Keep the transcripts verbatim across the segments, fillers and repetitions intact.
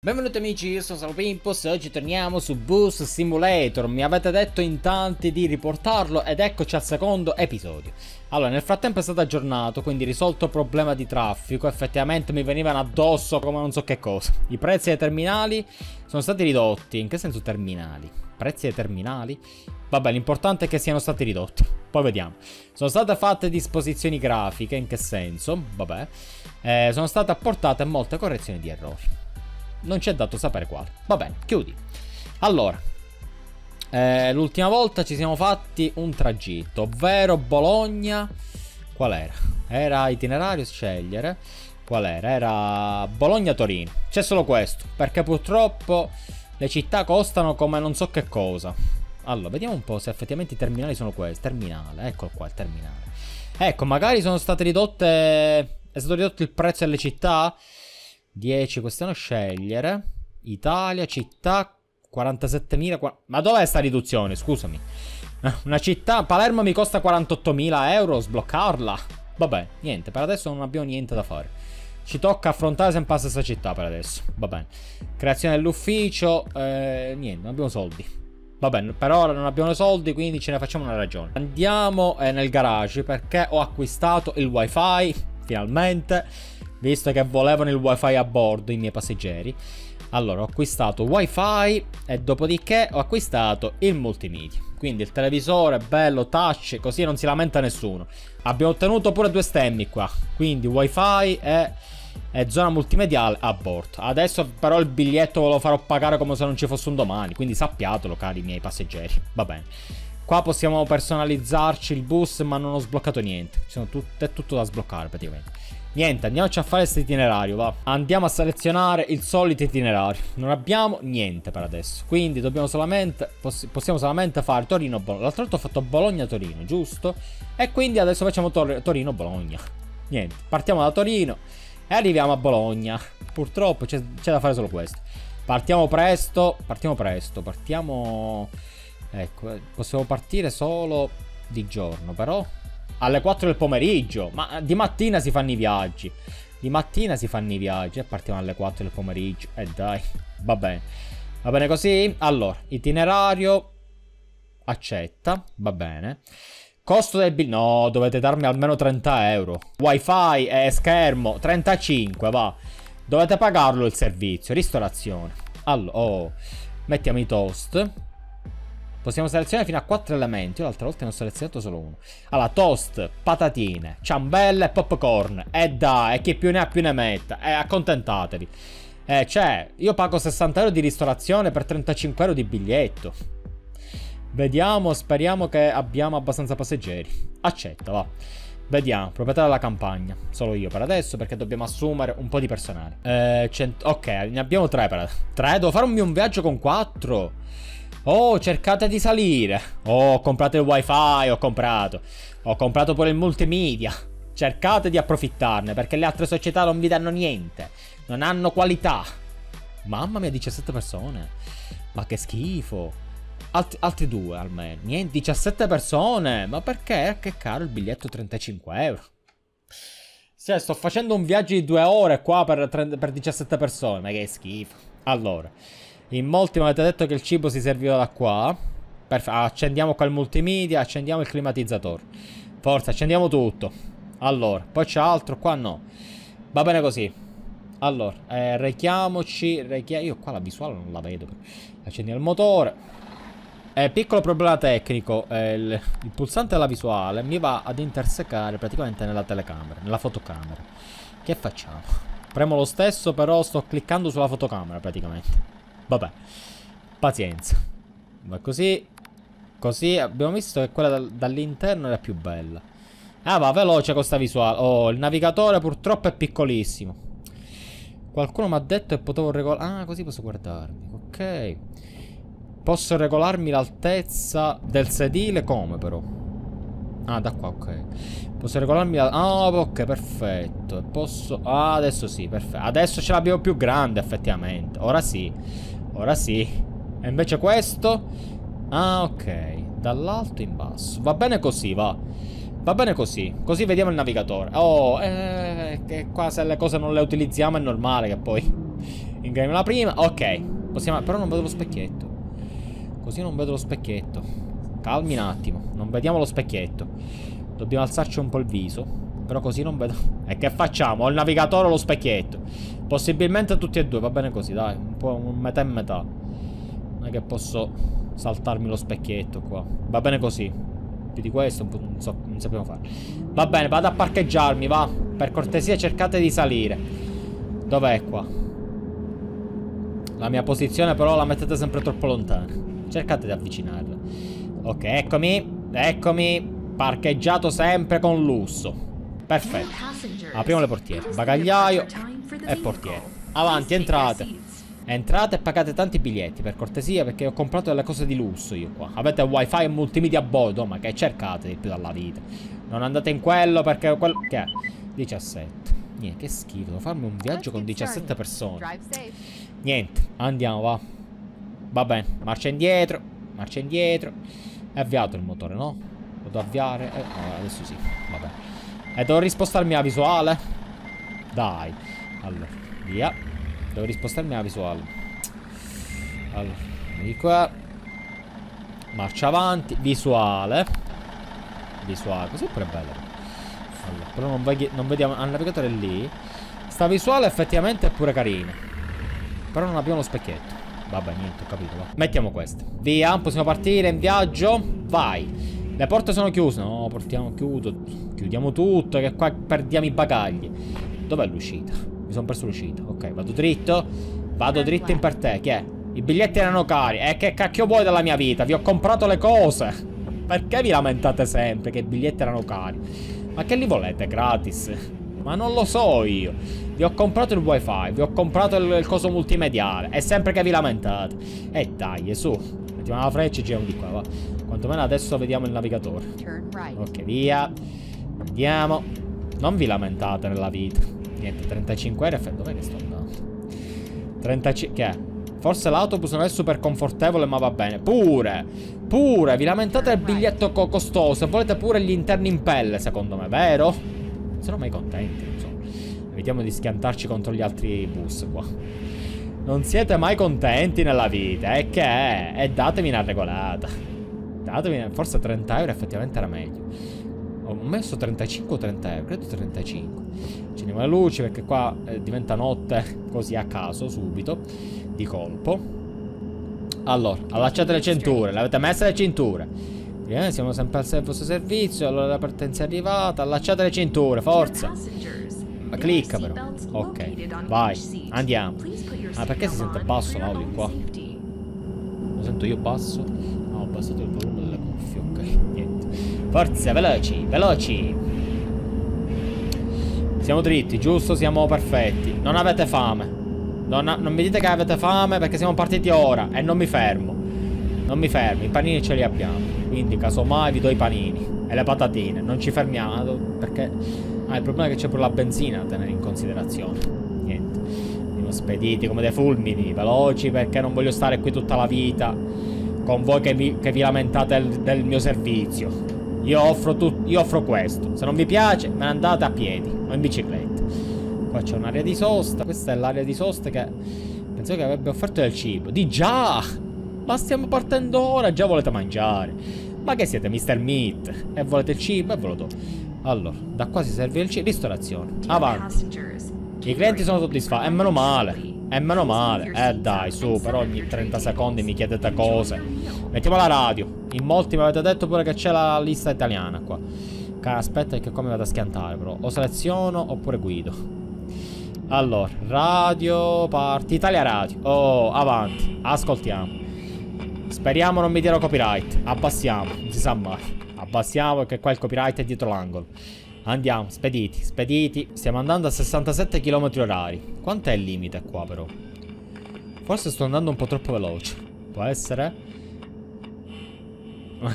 Benvenuti amici, io sono Salvo Pimpos e oggi torniamo su Bus Simulator. Mi avete detto in tanti di riportarlo ed eccoci al secondo episodio. Allora, nel frattempo è stato aggiornato, quindi risolto il problema di traffico. Effettivamente mi venivano addosso come non so che cosa. I prezzi dei terminali sono stati ridotti. In che senso terminali? Prezzi dei terminali? Vabbè, l'importante è che siano stati ridotti. Poi vediamo. Sono state fatte disposizioni grafiche. In che senso? Vabbè, eh, sono state apportate molte correzioni di errori. Non c'è dato sapere quale. Va bene, chiudi. Allora, eh, l'ultima volta ci siamo fatti un tragitto, ovvero Bologna. Qual era? Era itinerario scegliere. Qual era? Era Bologna-Torino. C'è solo questo, perché purtroppo le città costano come non so che cosa. Allora, vediamo un po' se effettivamente i terminali sono questi. Terminale, eccolo qua il terminale. Ecco, magari sono state ridotte. È stato ridotto il prezzo delle città. dieci, questo è uno scegliere. Italia, città, quarantasettemila. Ma dov'è sta riduzione? Scusami. Una città, Palermo mi costa quarantottomila euro, sbloccarla. Vabbè, niente, per adesso non abbiamo niente da fare. Ci tocca affrontare sempre la stessa città per adesso. Va bene. Creazione dell'ufficio, eh, niente, non abbiamo soldi. Va bene, per ora non abbiamo soldi, quindi ce ne facciamo una ragione. Andiamo eh, nel garage perché ho acquistato il wifi, finalmente. Visto che volevano il wifi a bordo i miei passeggeri. Allora ho acquistato wifi e dopodiché ho acquistato il multimedia. Quindi il televisore bello touch, così non si lamenta nessuno. Abbiamo ottenuto pure due stemmi qua. Quindi wifi e, e zona multimediale a bordo. Adesso però il biglietto ve lo farò pagare come se non ci fosse un domani. Quindi sappiatelo cari miei passeggeri. Va bene. Qua possiamo personalizzarci il bus ma non ho sbloccato niente. Ci sono tut- è tutto da sbloccare praticamente. Niente, andiamoci a fare questo itinerario, va. Andiamo a selezionare il solito itinerario. Non abbiamo niente per adesso. Quindi dobbiamo solamente, poss possiamo solamente fare Torino-Bologna. L'altro volta ho fatto Bologna-Torino, giusto? E quindi adesso facciamo Tor Torino-Bologna. Niente, partiamo da Torino e arriviamo a Bologna. Purtroppo c'è da fare solo questo. Partiamo presto, partiamo presto, partiamo... Ecco, possiamo partire solo di giorno però... Alle quattro del pomeriggio. Ma di mattina si fanno i viaggi. Di mattina si fanno i viaggi. E partiamo alle quattro del pomeriggio. E eh dai. Va bene. Va bene così? Allora, itinerario. Accetta. Va bene. Costo del bill. No, dovete darmi almeno trenta euro. Wifi e schermo. trentacinque, va. Dovete pagarlo il servizio. Ristorazione. Allora, oh. Mettiamo i toast. Possiamo selezionare fino a quattro elementi. Io l'altra volta ne ho selezionato solo uno. Allora, toast, patatine, ciambelle, popcorn. E dai, e chi più ne ha più ne metta. E accontentatevi. Eh, cioè, io pago sessanta euro di ristorazione per trentacinque euro di biglietto. Vediamo, speriamo che abbiamo abbastanza passeggeri. Accetta, va. Vediamo, proprietà della campagna. Solo io per adesso perché dobbiamo assumere un po' di personale. Eh, cento... Ok, ne abbiamo tre per adesso. tre? Devo farmi un viaggio con quattro? Oh, cercate di salire. Oh, ho comprato il wifi, ho comprato. Ho comprato pure il multimedia. Cercate di approfittarne, perché le altre società non vi danno niente. Non hanno qualità. Mamma mia, diciassette persone. Ma che schifo. Alt altri due almeno. Niente, diciassette persone. Ma perché? Che caro il biglietto, trentacinque euro. Se sto facendo un viaggio di due ore qua per, per diciassette persone. Ma che schifo. Allora... In molti mi avete detto che il cibo si serviva da qua. Perfetto. Accendiamo qua il multimedia. Accendiamo il climatizzatore. Forza, accendiamo tutto. Allora, poi c'è altro. Qua no. Va bene così. Allora, eh, rechiamoci. Rechia... Io qua la visuale non la vedo. Accendiamo il motore. Eh, piccolo problema tecnico. Eh, il, il pulsante della visuale mi va ad intersecare praticamente nella telecamera. Nella fotocamera. Che facciamo? Premo lo stesso, però sto cliccando sulla fotocamera praticamente. Vabbè, pazienza. Ma così, così abbiamo visto che quella dall'interno era più bella. Ah, va veloce con sta visuale. Oh, il navigatore purtroppo è piccolissimo. Qualcuno mi ha detto che potevo regolare. Ah, così posso guardarmi. Ok. Posso regolarmi l'altezza del sedile come però? Ah, da qua, ok. Posso regolarmi la... Ah, oh, ok, perfetto. Posso... Ah, adesso sì, perfetto. Adesso ce l'abbiamo più grande, effettivamente. Ora sì. Ora sì. E invece questo... Ah, ok. Dall'alto in basso. Va bene così, va. Va bene così. Così vediamo il navigatore. Oh, eh, che qua se le cose non le utilizziamo è normale che poi... Ingriamo la prima. Ok. Possiamo... Però non vedo lo specchietto. Così non vedo lo specchietto. Calmi un attimo. Non vediamo lo specchietto. Dobbiamo alzarci un po' il viso. Però così non vedo. E che facciamo? Ho il navigatore o lo specchietto? Possibilmente tutti e due. Va bene così, dai. Un po' un metà e metà. Non è che posso saltarmi lo specchietto qua. Va bene così. Più di questo non, so, non sappiamo fare. Va bene, vado a parcheggiarmi, va. Per cortesia cercate di salire. Dov'è qua? La mia posizione però la mettete sempre troppo lontana. Cercate di avvicinarla. Ok, eccomi. Eccomi. Parcheggiato sempre con lusso. Perfetto. Apriamo le portiere. Bagagliaio e portiere. Avanti, entrate. Entrate e pagate tanti biglietti, per cortesia, perché ho comprato delle cose di lusso io qua. Avete wifi e multimedia a bordo, ma che cercate di più dalla vita? Non andate in quello perché quello... Che è? diciassette. Niente, che schifo. Devo farmi un viaggio con diciassette persone. Niente, andiamo, va. Va bene, marcia indietro, marcia indietro. È avviato il motore, no? Lo devo avviare, eh, adesso sì, va bene. E devo rispostarmi alla visuale? Dai. Allora, via. Devo rispostarmi alla visuale. Allora, di qua. Marcia avanti, visuale. Visuale, così pure è bello. Allora, però non, vedi non vediamo, il navigatore è lì. Sta visuale effettivamente è pure carina. Però non abbiamo lo specchietto. Vabbè, niente, ho capito, va. Mettiamo queste. Via, possiamo partire in viaggio. Vai. Le porte sono chiuse. No, portiamo chiudo. Chiudiamo tutto, che qua perdiamo i bagagli. Dov'è l'uscita? Mi sono perso l'uscita. Ok, vado dritto. Vado dritto in per te. Che è? I biglietti erano cari. E eh, che cacchio vuoi dalla mia vita? Vi ho comprato le cose. Perché vi lamentate sempre che i biglietti erano cari? Ma che li volete? Gratis? Ma non lo so io. Vi ho comprato il wifi, vi ho comprato il, il coso multimediale. È sempre che vi lamentate. E eh, dai, su. Mettiamo la freccia e giriamo di qua, va. Quantomeno adesso vediamo il navigatore. Ok, via. Andiamo. Non vi lamentate nella vita. Niente, trentacinque R F. Dov'è che sto andando? trentacinque... Che è? Forse l'autobus non è super confortevole, ma va bene. Pure, pure. Vi lamentate del biglietto co costoso. E volete pure gli interni in pelle, secondo me, vero? Sono mai contenti, insomma. Evitiamo di schiantarci contro gli altri bus qua. Non siete mai contenti nella vita. E eh, che è? E datemi una regolata. Datemi una... Forse trenta euro effettivamente era meglio. Ho messo trentacinque o trenta euro. Credo trentacinque. Accendiamo le luci perché qua eh, diventa notte. Così a caso, subito. Di colpo. Allora, allacciate le cinture. L'avete messa le cinture. Eh, siamo sempre al vostro servizio. Allora la partenza è arrivata. Allacciate le cinture, forza. Ma clicca però. Ok, vai, andiamo. Ah, perché si sente basso l'audio qua? Lo sento io basso? No, ho abbassato il volume delle cuffie, ok, niente. Forza, veloci, veloci. Siamo dritti, giusto? Siamo perfetti. Non avete fame. Non, non mi dite che avete fame perché siamo partiti ora. E non mi fermo. Non mi fermi, i panini ce li abbiamo. Quindi casomai vi do i panini. E le patatine, non ci fermiamo. Perché... Ah, il problema è che c'è pure la benzina da tenere in considerazione. Niente. Siamo spediti come dei fulmini, veloci, perché non voglio stare qui tutta la vita con voi che vi, che vi lamentate del, del mio servizio. Io offro, tu, io offro questo. Se non vi piace, me ne andate a piedi o in bicicletta. Qua c'è un'area di sosta. Questa è l'area di sosta che pensavo che avrebbe offerto del cibo. Di già! Ma stiamo partendo ora, già volete mangiare. Ma che siete, mister Meat? E volete il cibo e ve lo do. Allora, da qua si serve il cibo. Ristorazione. Avanti. I clienti sono soddisfatti. E meno male. E meno male. Eh dai, su, per ogni trenta secondi mi chiedete cose. Mettiamo la radio. In molti mi avete detto pure che c'è la lista italiana qua. Cara, aspetta che qua mi vado a schiantare però. O seleziono oppure guido. Allora, radio, parti. Italia Radio. Oh, avanti. Ascoltiamo. Speriamo non mi diano copyright. Abbassiamo. Non si sa mai. Abbassiamo che qua il copyright è dietro l'angolo. Andiamo, spediti, spediti. Stiamo andando a sessantasette chilometri orari. Quanto è il limite qua però? Forse sto andando un po' troppo veloce. Può essere?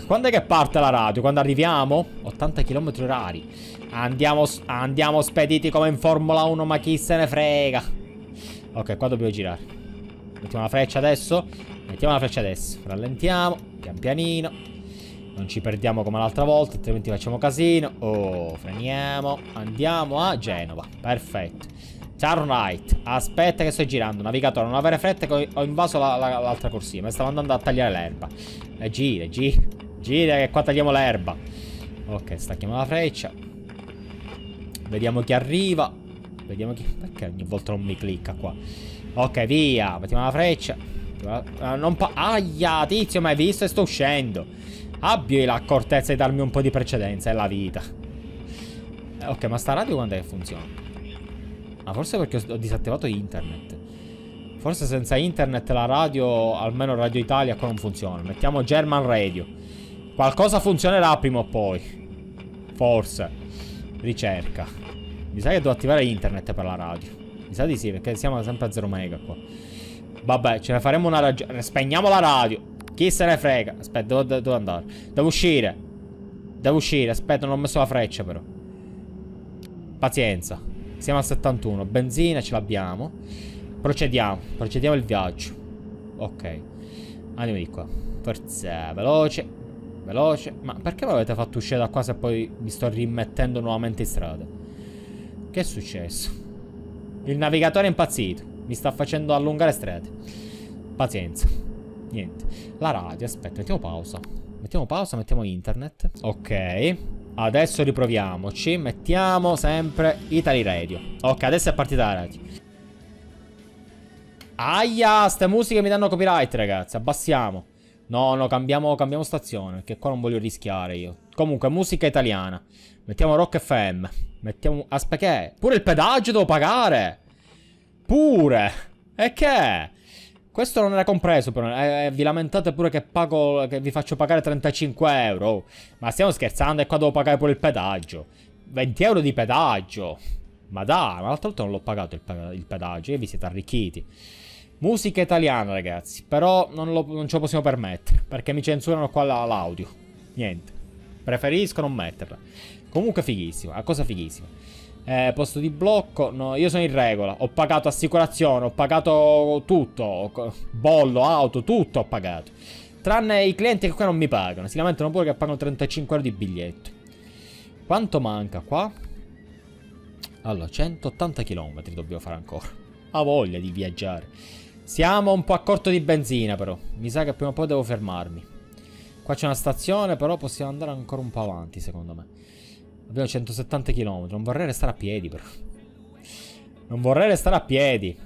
Quando è che parte la radio? Quando arriviamo? ottanta chilometri orari. Andiamo, andiamo spediti come in Formula uno. Ma chi se ne frega. Ok, qua dobbiamo girare. Mettiamo la freccia adesso. Mettiamo la freccia adesso. Rallentiamo, pian pianino. Non ci perdiamo come l'altra volta, altrimenti facciamo casino. Oh, freniamo. Andiamo a Genova. Perfetto. Charnite. Aspetta che sto girando. Navigatore, non avere fretta che ho invaso la, la, l'altra corsia. Ma stavo andando a tagliare l'erba. eh, Gira, gira, gira che qua tagliamo l'erba. Ok, stacchiamo la freccia. Vediamo chi arriva. Vediamo chi... Perché ogni volta non mi clicca qua? Ok, via. Mettiamo la freccia. Ah, non pa... Aia, tizio, ma hai visto? E sto uscendo. Abbi l'accortezza di darmi un po' di precedenza. È la vita. eh, Ok, ma sta radio quando è che funziona? Ah, forse perché ho disattivato internet. Forse senza internet la radio, almeno Radio Italia, qua non funziona. Mettiamo German Radio. Qualcosa funzionerà prima o poi. Forse. Ricerca. Mi sa che devo attivare internet per la radio. Mi sa di sì, perché siamo sempre a zero mega qua. Vabbè, ce ne faremo una ragione. Spegniamo la radio. Chi se ne frega. Aspetta, devo, devo, devo andare. Devo uscire. Devo uscire. Aspetta, non ho messo la freccia però. Pazienza. Siamo a settantuno, benzina ce l'abbiamo. Procediamo, procediamo il viaggio. Ok, andiamo di qua. Forza, veloce, veloce. Ma perché mi avete fatto uscire da qua se poi mi sto rimettendo nuovamente in strada? Che è successo? Il navigatore è impazzito. Mi sta facendo allungare strade. Pazienza. Niente. La radio, aspetta, mettiamo pausa. Mettiamo pausa, mettiamo internet. Ok. Adesso riproviamoci, mettiamo sempre Italy Radio. Ok, adesso è partita la radio. Aia, ste musiche mi danno copyright, ragazzi, abbassiamo. No, no, cambiamo, cambiamo stazione, perché qua non voglio rischiare io. Comunque, musica italiana. Mettiamo Rock F M. Mettiamo... Aspetta, che? Pure il pedaggio devo pagare. Pure. E che? Questo non era compreso però, eh, vi lamentate pure che pago, che vi faccio pagare trentacinque euro, oh. Ma stiamo scherzando, e qua devo pagare pure il pedaggio, venti euro di pedaggio. Ma dai, ma l'altra volta non l'ho pagato il pedaggio, e vi siete arricchiti. Musica italiana, ragazzi, però non, lo, non ce lo possiamo permettere, perché mi censurano qua l'audio. Niente, preferisco non metterla. Comunque fighissima, una cosa fighissima. Eh, posto di blocco, no, io sono in regola. Ho pagato assicurazione, ho pagato tutto. Bollo, auto, tutto ho pagato. Tranne i clienti che qua non mi pagano. Si lamentano pure che pagano trentacinque euro di biglietto. Quanto manca qua? Allora, centottanta chilometri dobbiamo fare ancora. Ha voglia di viaggiare. Siamo un po' a corto di benzina però. Mi sa che prima o poi devo fermarmi. Qua c'è una stazione, però possiamo andare ancora un po' avanti secondo me. Abbiamo centosettanta chilometri. Non vorrei restare a piedi però. Non vorrei restare a piedi.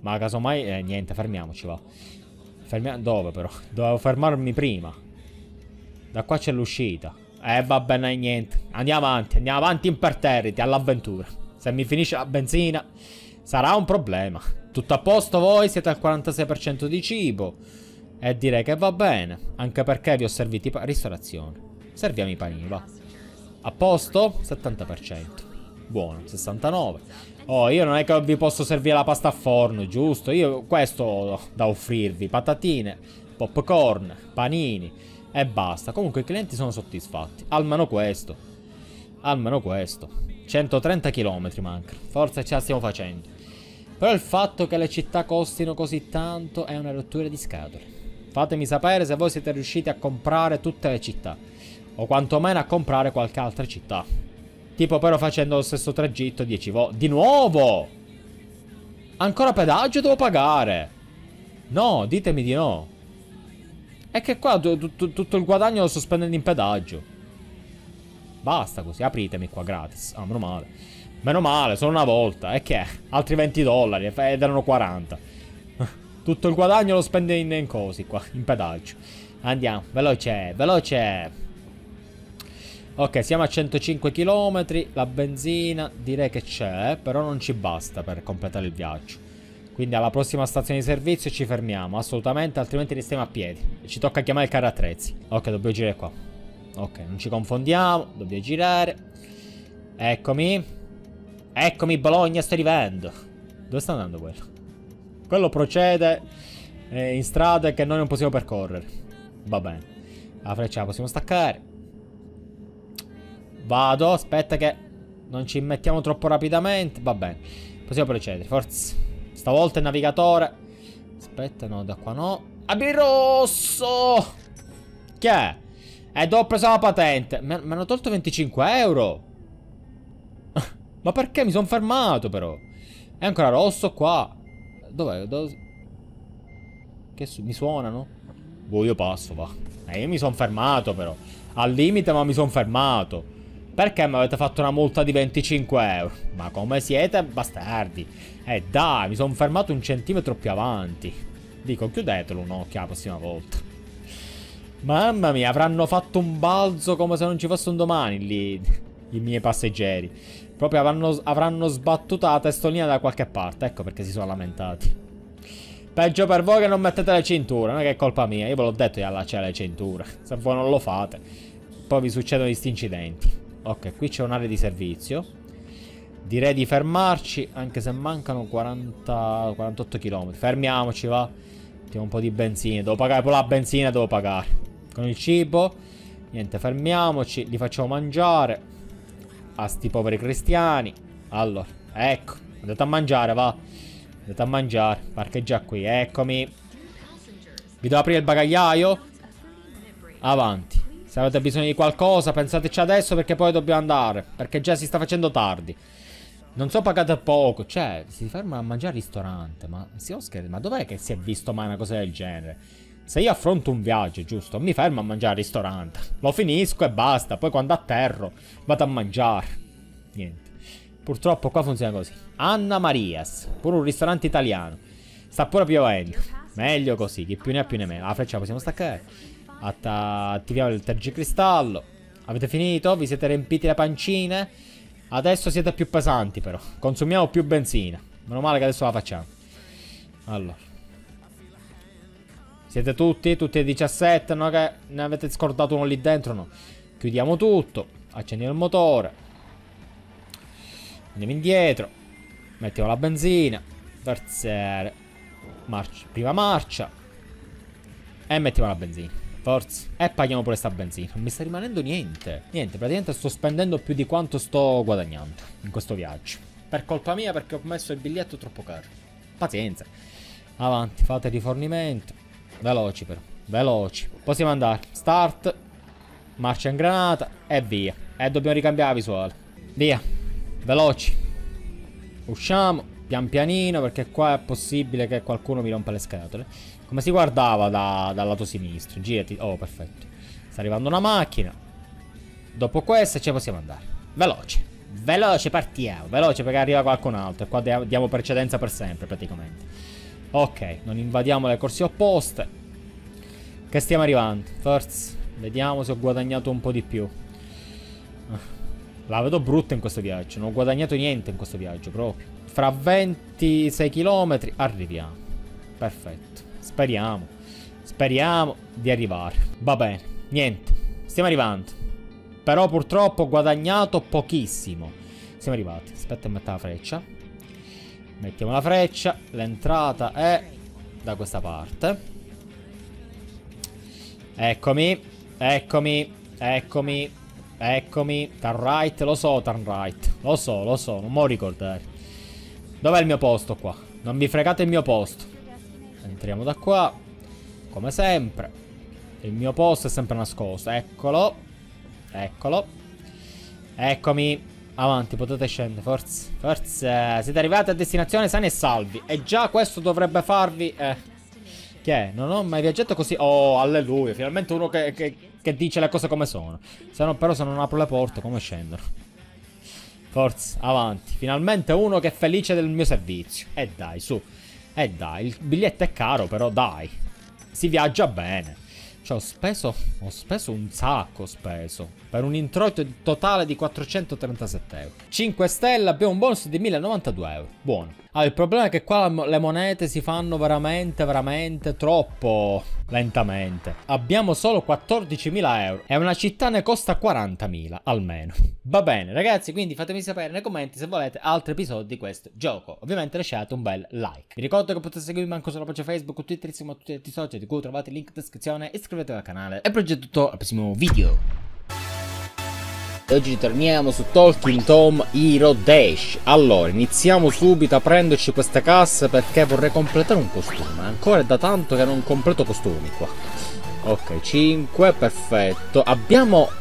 Ma casomai eh, niente, fermiamoci va. Fermia... Dove però? Dovevo fermarmi prima. Da qua c'è l'uscita. Eh vabbè, no, niente. Andiamo avanti. Andiamo avanti imperterriti all'avventura. Se mi finisce la benzina sarà un problema. Tutto a posto voi? Siete al quarantasei per cento di cibo. E direi che va bene. Anche perché vi ho serviti pa... ristorazione. Serviamo i panini, va. A posto? settanta per cento. Buono, sessantanove. Oh, io non è che vi posso servire la pasta a forno, giusto? Io questo ho da offrirvi. Patatine, popcorn, panini e basta. Comunque i clienti sono soddisfatti. Almeno questo. Almeno questo. centotrenta chilometri manca. Forse ce la stiamo facendo. Però il fatto che le città costino così tanto è una rottura di scatole. Fatemi sapere se voi siete riusciti a comprare tutte le città. O quantomeno a comprare qualche altra città. Tipo però facendo lo stesso tragitto dieci volte. Di nuovo! Ancora pedaggio devo pagare? No, ditemi di no. È che qua tutto il guadagno lo sto spendendo in pedaggio. Basta così, apritemi qua gratis. Ah, meno male. Meno male, solo una volta. E che? Altri venti dollari ed erano quaranta. Tutto il guadagno lo spendo in, in cosi qua, in pedaggio. Andiamo, veloce, veloce. Ok, siamo a centocinque chilometri. La benzina direi che c'è, però non ci basta per completare il viaggio. Quindi alla prossima stazione di servizio ci fermiamo, assolutamente, altrimenti restiamo a piedi. E ci tocca chiamare il carro attrezzi. Ok, dobbiamo girare qua. Ok, non ci confondiamo, dobbiamo girare. Eccomi. Eccomi Bologna, sto arrivando. Dove sta andando quello? Quello procede eh, in strade che noi non possiamo percorrere. Va bene. La freccia la possiamo staccare. Vado, aspetta che non ci mettiamo troppo rapidamente. Va bene, possiamo procedere, forza. Stavolta il navigatore. Aspetta, no, da qua no. Abili rosso. Che è? E dopo ho preso la patente. Mi hanno tolto venticinque euro. Ma perché mi sono fermato però? È ancora rosso qua. Dov'è? Dov che su mi suonano? Boh, io passo, va. Eh, io mi sono fermato però. Al limite, ma mi sono fermato. Perché mi avete fatto una multa di venticinque euro? Ma come siete bastardi? Eh dai, mi sono fermato un centimetro più avanti. Dico, chiudetelo un occhio la prossima volta. Mamma mia, avranno fatto un balzo come se non ci fosse un domani lì. I miei passeggeri proprio avranno, avranno sbattuta la testolina da qualche parte. Ecco perché si sono lamentati. Peggio per voi che non mettete le cinture. Non è che è colpa mia. Io ve l'ho detto di allacciare le cinture. Se voi non lo fate, poi vi succedono questi incidenti. Ok, qui c'è un'area di servizio. Direi di fermarci, anche se mancano quaranta quarantotto chilometri. Fermiamoci, va. Mettiamo un po' di benzina. Devo pagare poi la benzina, devo pagare. Con il cibo. Niente, fermiamoci. Li facciamo mangiare a sti poveri cristiani. Allora, ecco, andate a mangiare, va. Andate a mangiare. Parcheggia qui, eccomi. Vi devo aprire il bagagliaio. Avanti. Se avete bisogno di qualcosa, pensateci adesso, perché poi dobbiamo andare, perché già si sta facendo tardi. Non so, pagate poco. Cioè, si ferma a mangiare al ristorante. Ma si scherza, ma dov'è che si è visto mai una cosa del genere? Se io affronto un viaggio, giusto, mi fermo a mangiare al ristorante, lo finisco e basta. Poi quando atterro vado a mangiare. Niente. Purtroppo qua funziona così. Anna Marias, pure un ristorante italiano. Sta pure piovendo. Meglio così, chi più ne ha più ne meno. La freccia la possiamo staccare. Atta attiviamo il tergicristallo. Avete finito? Vi siete riempiti le pancine? Adesso siete più pesanti però. Consumiamo più benzina. Meno male che adesso la facciamo. Allora, siete tutti? Tutti e diciassette? No, che ne avete scordato uno lì dentro? No. Chiudiamo tutto. Accendiamo il motore. Andiamo indietro. Mettiamo la benzina. Versare. Marcia. Prima marcia. E mettiamo la benzina. Forza. E paghiamo pure sta benzina. Non mi sta rimanendo niente. Niente, praticamente sto spendendo più di quanto sto guadagnando in questo viaggio. Per colpa mia, perché ho messo il biglietto troppo caro. Pazienza. Avanti, fate rifornimento. Veloci però, veloci. Possiamo andare. Start. Marcia in granata. E via. E dobbiamo ricambiare la visuale. Via. Veloci. Usciamo pian pianino, perché qua è possibile che qualcuno mi rompa le scatole. Come si guardava da, dal lato sinistro. Girati. Oh, perfetto. Sta arrivando una macchina. Dopo questa ce possiamo andare. Veloci. Veloci partiamo. Veloci, perché arriva qualcun altro. E qua diamo precedenza per sempre praticamente. Ok, non invadiamo le corsie opposte. Che stiamo arrivando. Forse, vediamo se ho guadagnato un po' di più. La vedo brutta in questo viaggio. Non ho guadagnato niente in questo viaggio proprio. Fra ventisei chilometri arriviamo. Perfetto. Speriamo. Speriamo di arrivare. Va bene. Niente. Stiamo arrivando. Però purtroppo ho guadagnato pochissimo. Siamo arrivati. Aspetta e metto la freccia. Mettiamo la freccia, l'entrata è da questa parte. Eccomi, eccomi, eccomi, eccomi. Turn right, lo so, turn right. Lo so, lo so, non mi ricordare. Dov'è il mio posto qua? Non vi fregate il mio posto. Entriamo da qua, come sempre. Il mio posto è sempre nascosto, eccolo. Eccolo. Eccomi. Avanti, potete scendere, forse. Forse siete arrivati a destinazione sani e salvi. E già questo dovrebbe farvi eh. Che è? Non ho mai viaggiato così. Oh, alleluia, finalmente uno che, che, che dice le cose come sono. Se no, però se non apro le porte, come scendono? Forse, avanti. Finalmente uno che è felice del mio servizio. E eh dai, su. E eh dai, il biglietto è caro, però dai, si viaggia bene. Cioè ho speso, ho speso un sacco, ho speso per un introito totale di quattrocentotrentasette euro. Cinque stelle, abbiamo un bonus di mille e novantadue euro. Buono. Ah, il problema è che qua le monete si fanno veramente, veramente troppo lentamente. Abbiamo solo quattordicimila euro e una città ne costa quarantamila almeno. Va bene ragazzi, quindi fatemi sapere nei commenti se volete altri episodi di questo gioco. Ovviamente lasciate un bel like. Vi ricordo che potete seguirmi anche sulla pagina Facebook, Twitter, insieme a tutti gli altri social di cui trovate il link in descrizione. Iscrivetevi al canale e progetto tutto al prossimo video. Oggi torniamo su Talking Tom Hero Dash. Allora, iniziamo subito aprendoci queste casse, perché vorrei completare un costume. Ancora è da tanto che non completo costumi qua. Ok, cinque, perfetto. Abbiamo